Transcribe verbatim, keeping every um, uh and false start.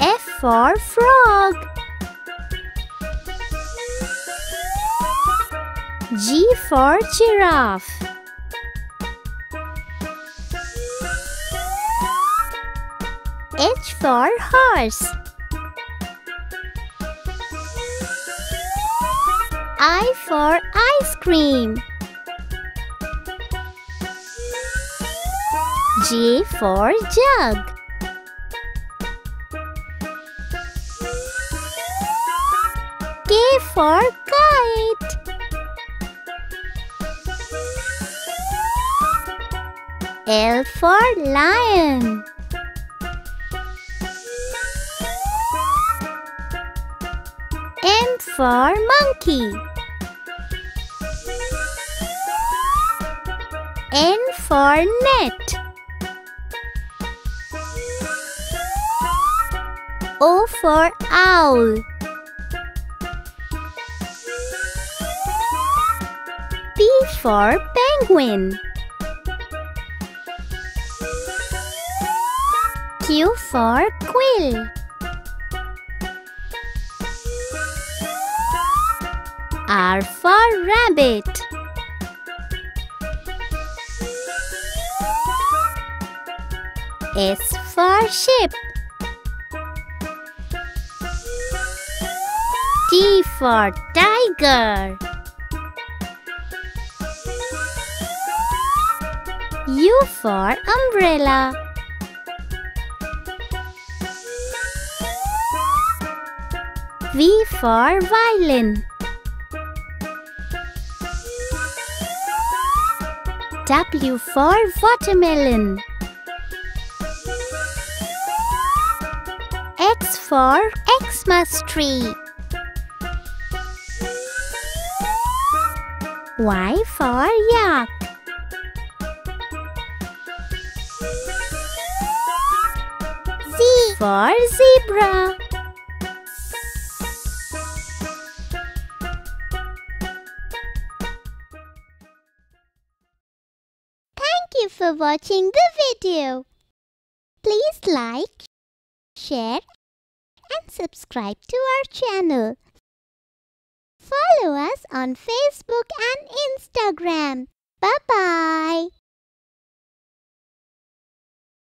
F for frog, G for giraffe, H for horse, I for ice cream, J for jug, K for kite, L for lion, M for monkey, N for net, O for owl, P for penguin, Q for quill, R for rabbit, S for ship, T for tiger, U for umbrella, V for violin, W for watermelon, X for Xmas tree, Y for yak, Z for zebra, Thank you for watching the video. Please like, share and subscribe to our channel. Follow us on Facebook and Instagram. Bye-bye.